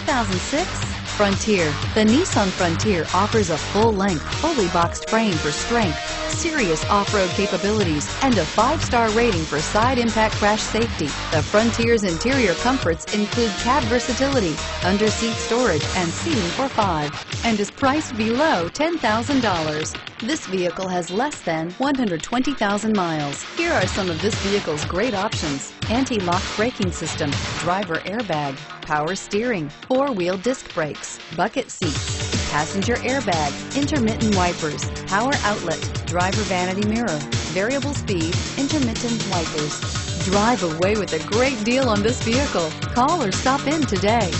2006 Frontier. The Nissan Frontier offers a full-length, fully boxed frame for strength, serious off-road capabilities, and a 5-star rating for side impact crash safety. The Frontier's interior comforts include cab versatility, under-seat storage, and seating for 5, and is priced below $10,000. This vehicle has less than 120,000 miles. Here are some of this vehicle's great options: anti-lock braking system, driver airbag, power steering, 4-wheel disc brakes, bucket seats, passenger airbag, intermittent wipers, power outlet, driver vanity mirror, variable speed, intermittent wipers. Drive away with a great deal on this vehicle. Call or stop in today.